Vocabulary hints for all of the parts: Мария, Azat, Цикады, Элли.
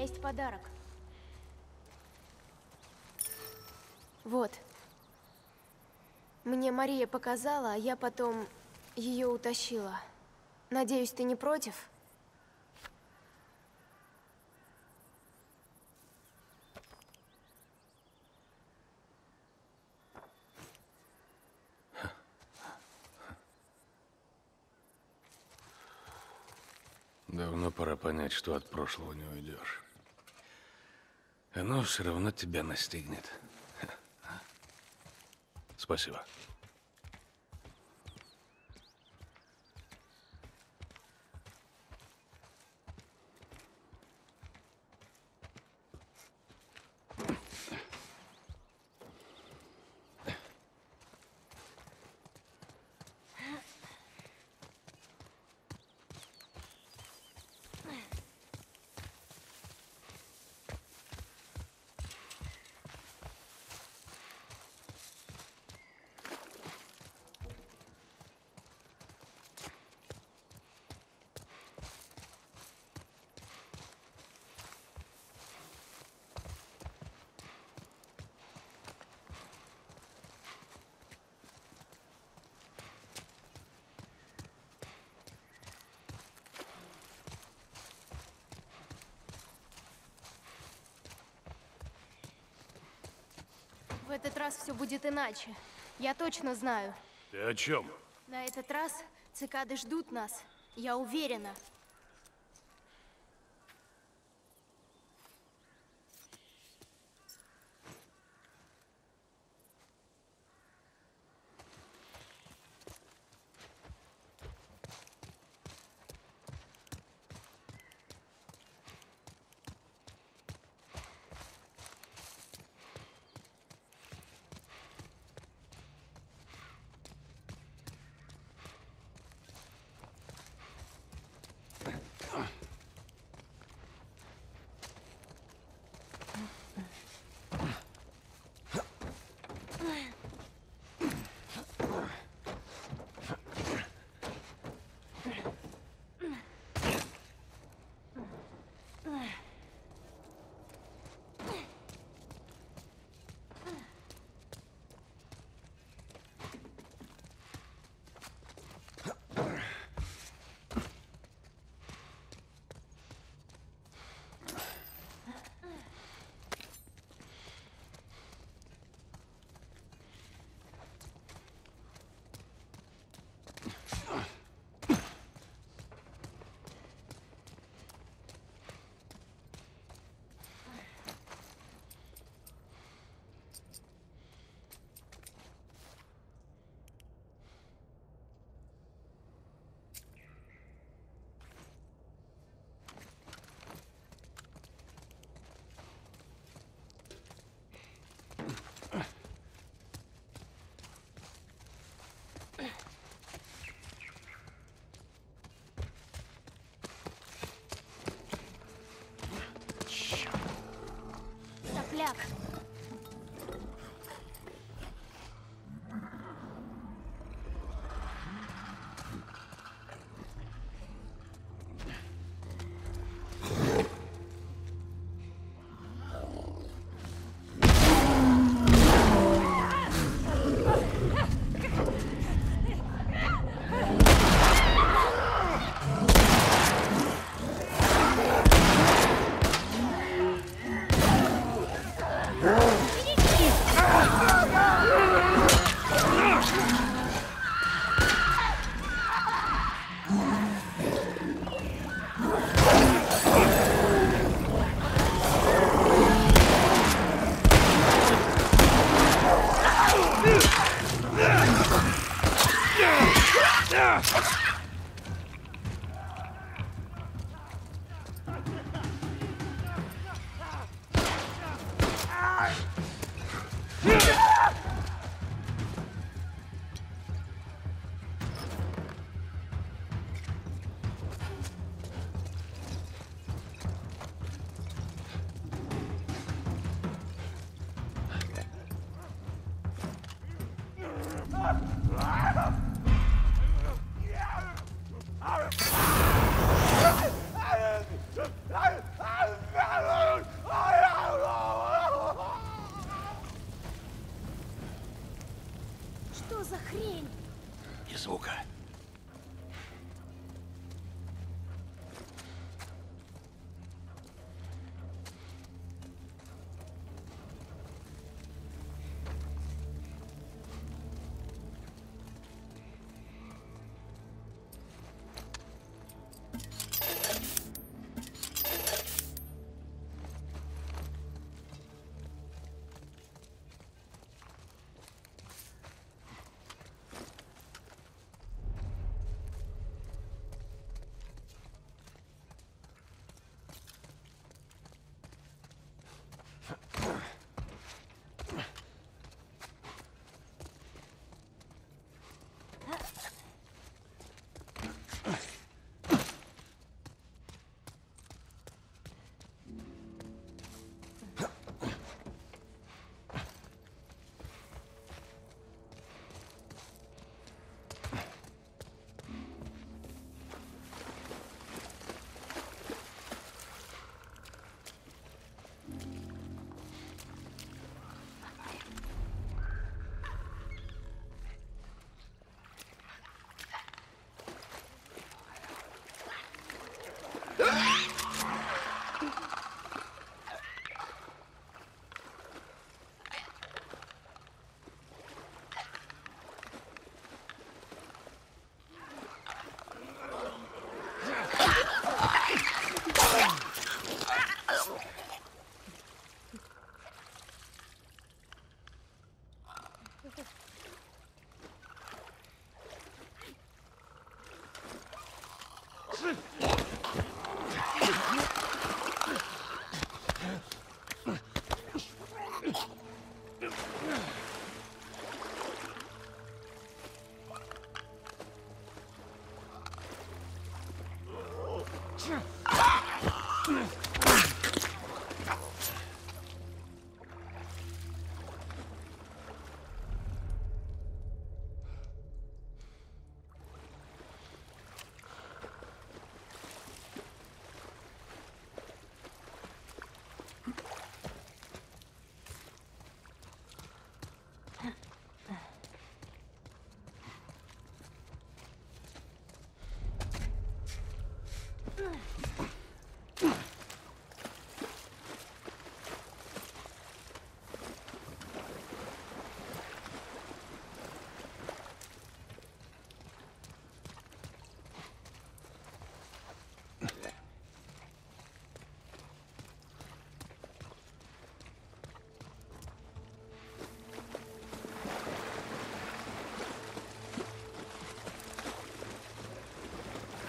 меня есть подарок. Вот. Мне Мария показала, а я потом ее утащила. Надеюсь, ты не против? Давно пора понять, что от прошлого не уйдешь. Оно все равно тебя настигнет. Спасибо. В этот раз все будет иначе. Я точно знаю. Ты о чем? На этот раз цикады ждут нас. Я уверена.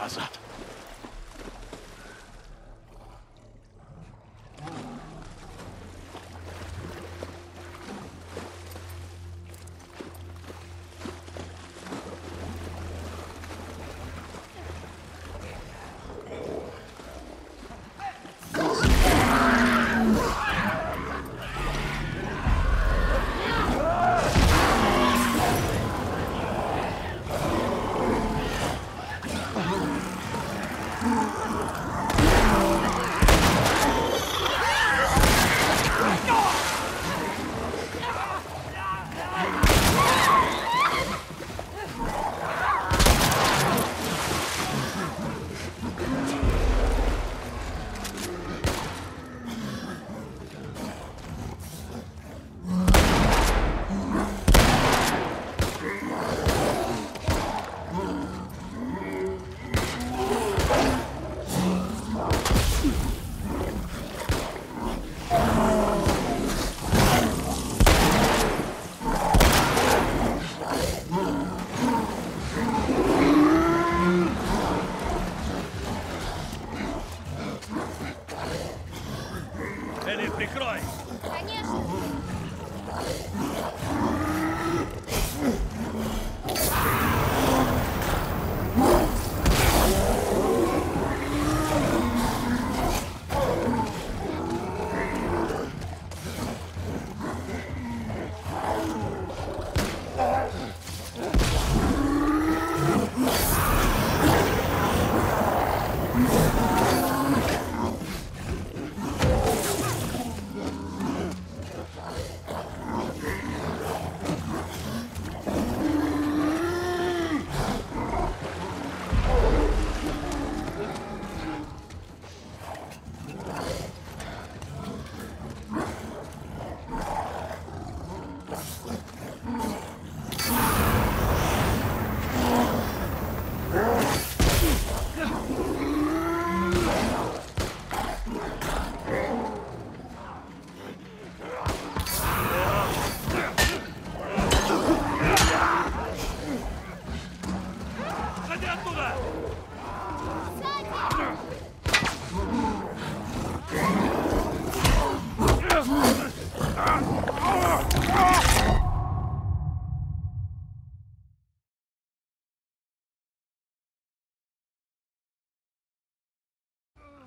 Azat.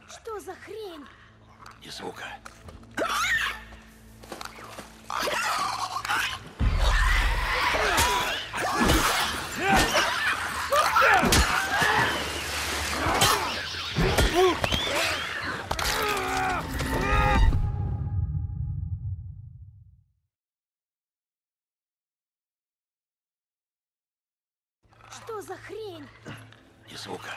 Что за хрень? Ни звука. Что за хрень? Ни звука.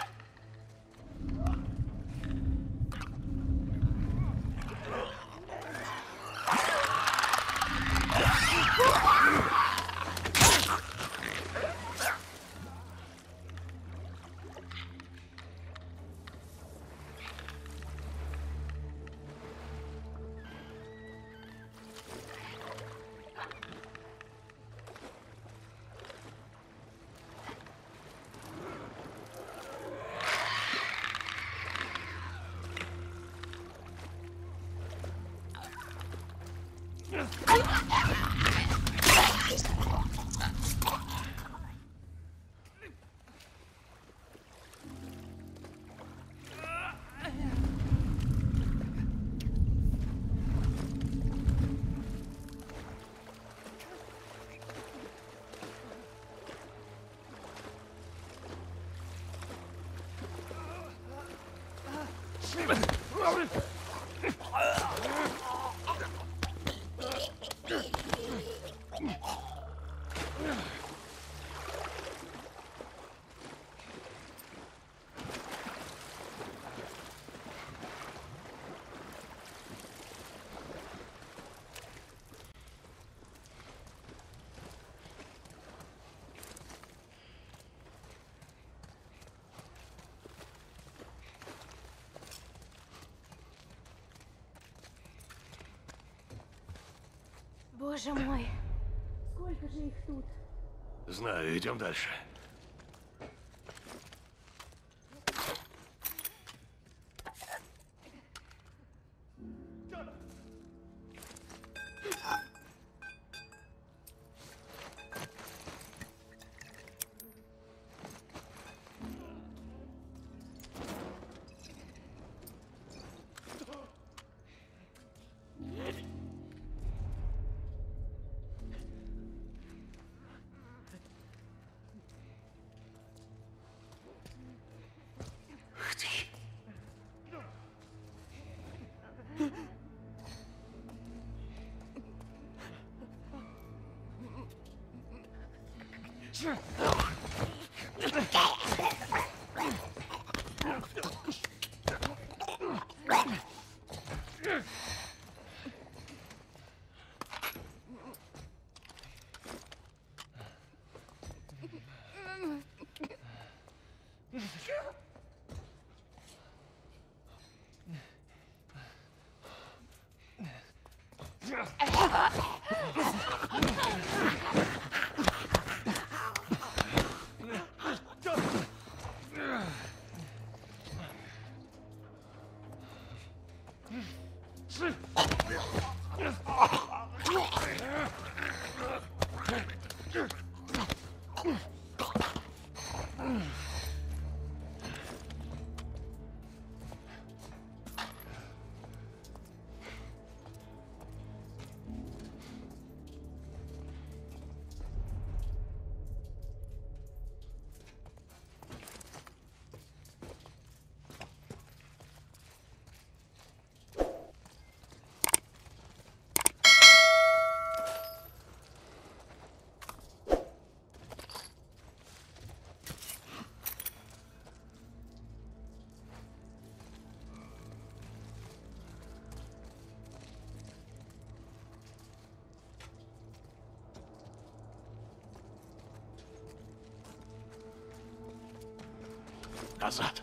Боже мой, сколько же их тут? Знаю, идем дальше. Azat.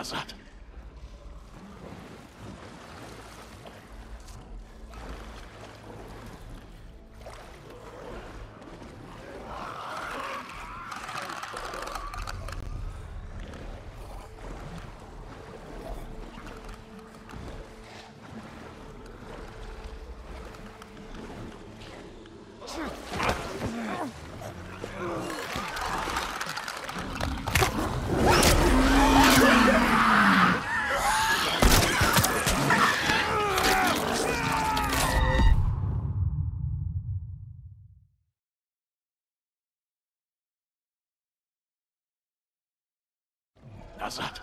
Azat. Azat.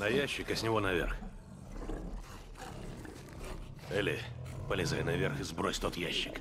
На ящик, а с него наверх. Элли, полезай наверх и сбрось тот ящик.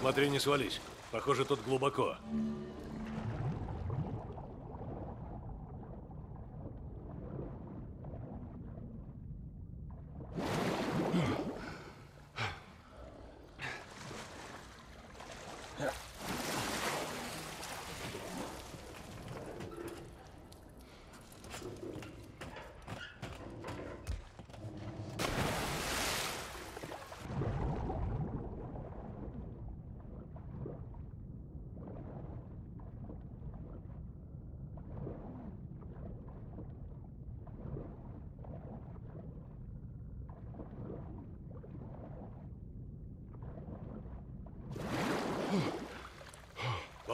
Смотри, не свались. Похоже, тут глубоко.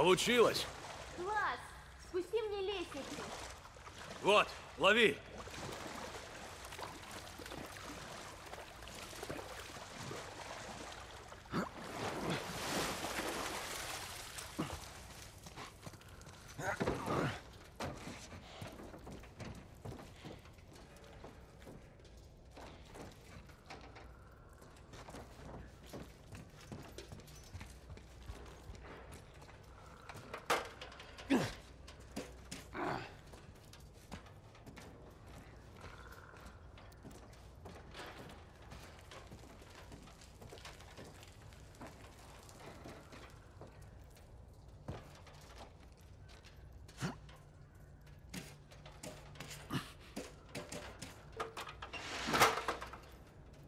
Получилось! Класс! Спусти мне лестницу! Вот, лови!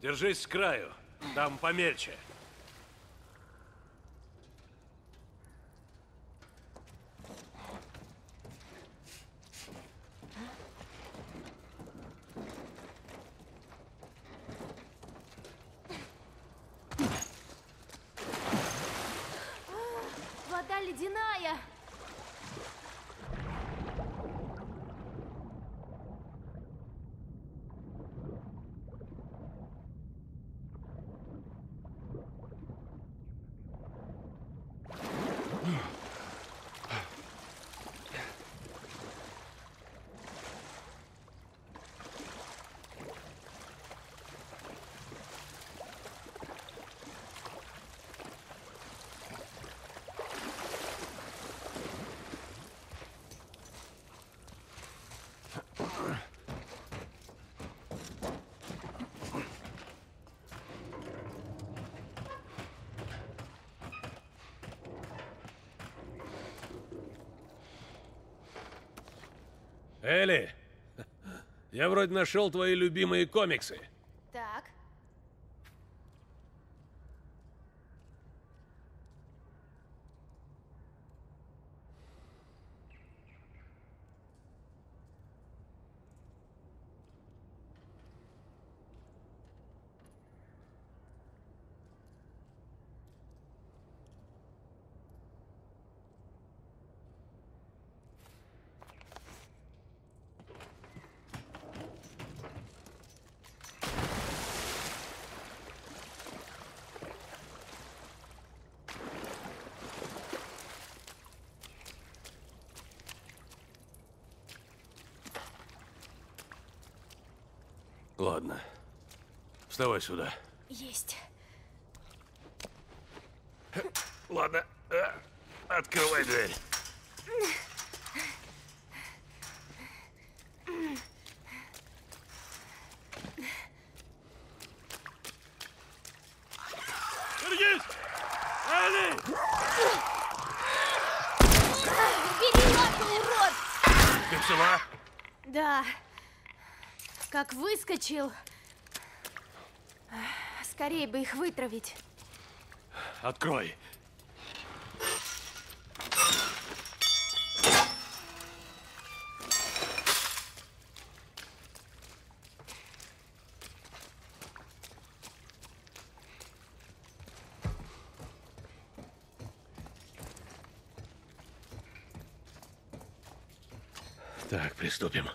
Держись с краю, там помельче. Вода ледяная. Элли, я вроде нашел твои любимые комиксы. Так. Ладно. Вставай сюда. Есть. Ладно. Открывай дверь. Держись! Элли! Бери лапу, урод! Ты цела? Да. Как выскочил, скорее бы их вытравить. Открой. Так, приступим.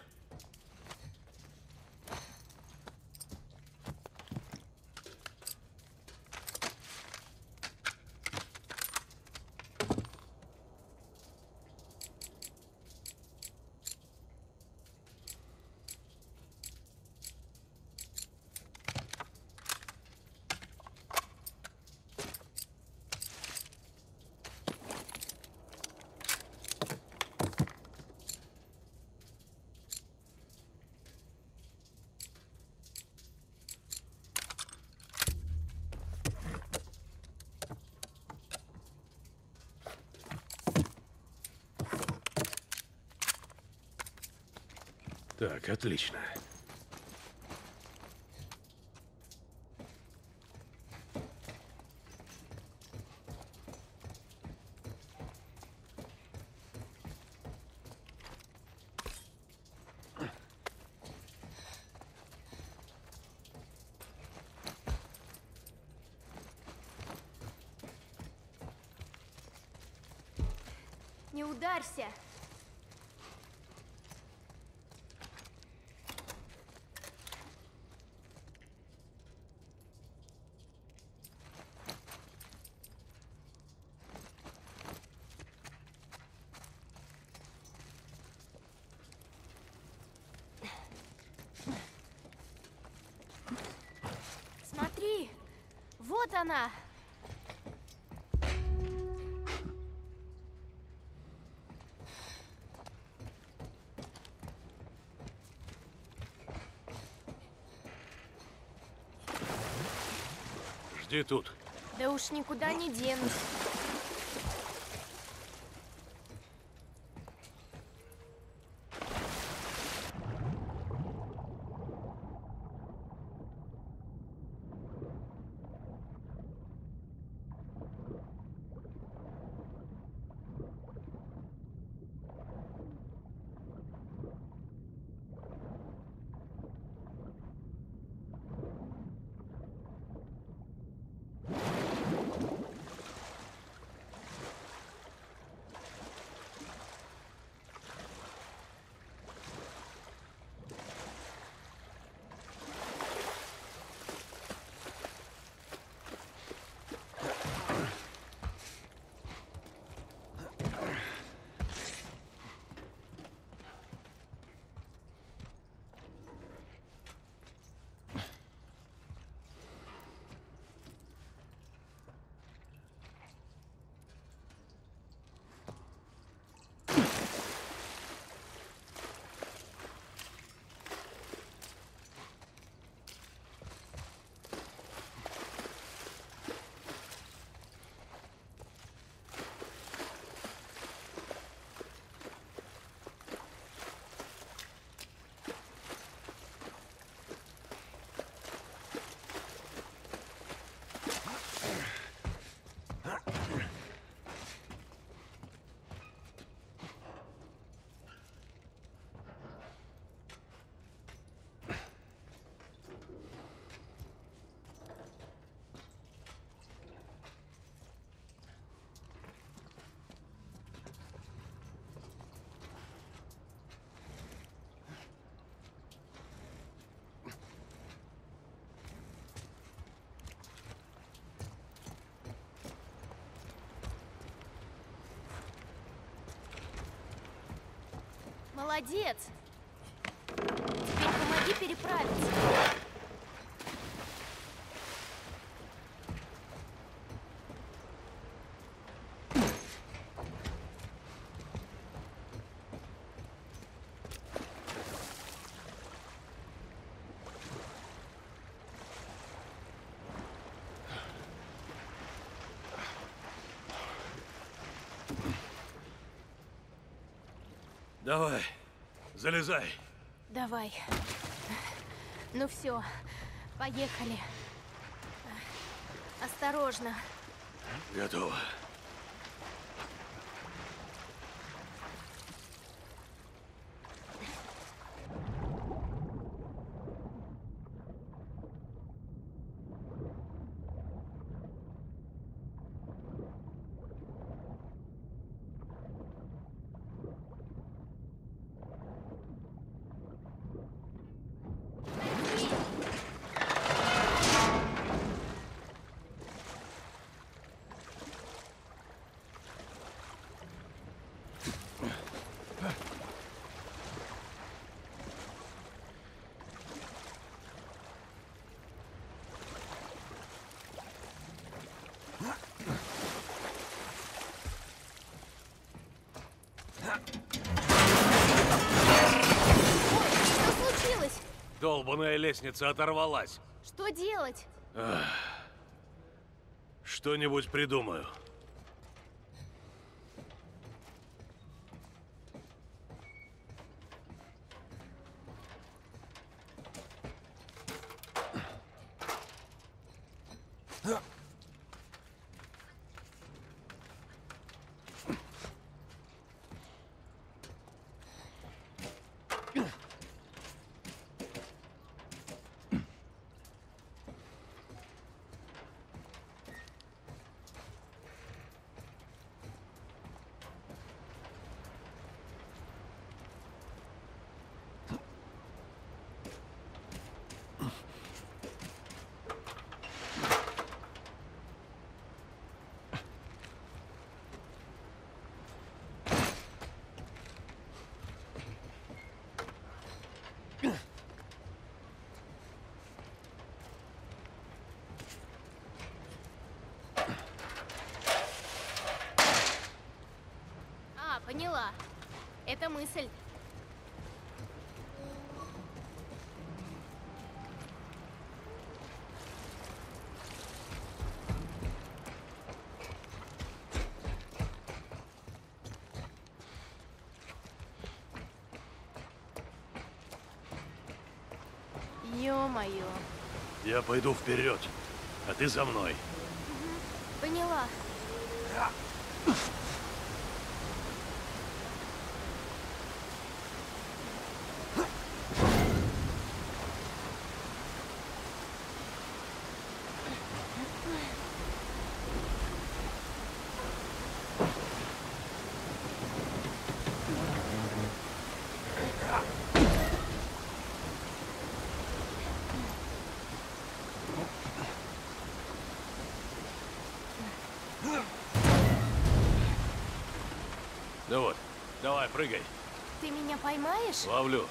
Так, отлично. Не ударься! Смотри, вот она! Жди тут. Да уж никуда не денусь. Молодец! Теперь помоги переправиться. Давай. Залезай. Давай. Ну все, поехали. Осторожно. Готово. Долбаная лестница оторвалась. Что делать? Что-нибудь придумаю. Поняла. Это мысль. Ё-моё. Я пойду вперед, а ты за мной. Угу. Поняла. Ну вот, давай, прыгай. Ты меня поймаешь? Ловлю.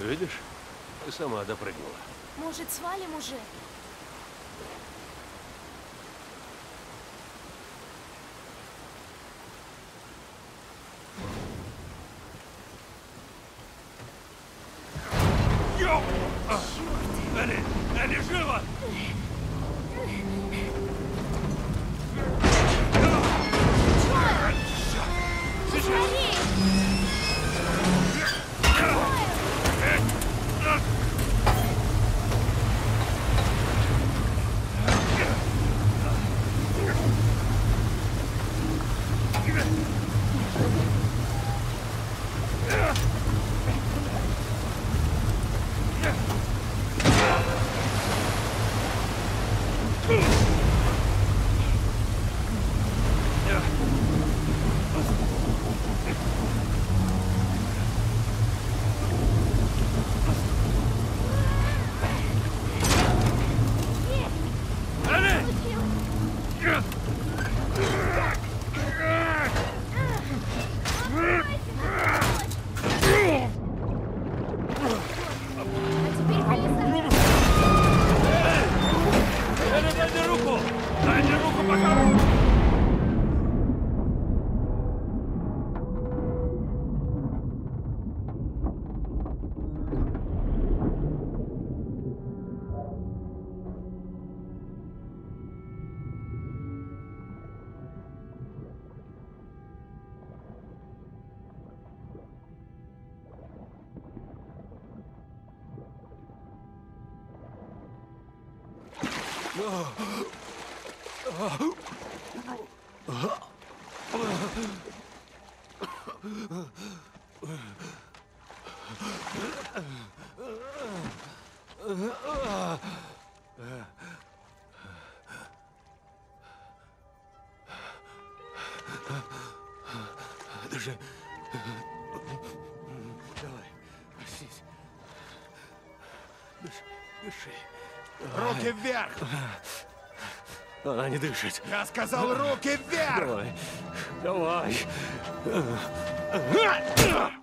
Видишь? Ты сама допрыгнула. Может, свалим уже? Держи. Давай, проснись. Дыши, дыши. Руки вверх! Она не дышит. Я сказал, руки вверх! Давай, давай.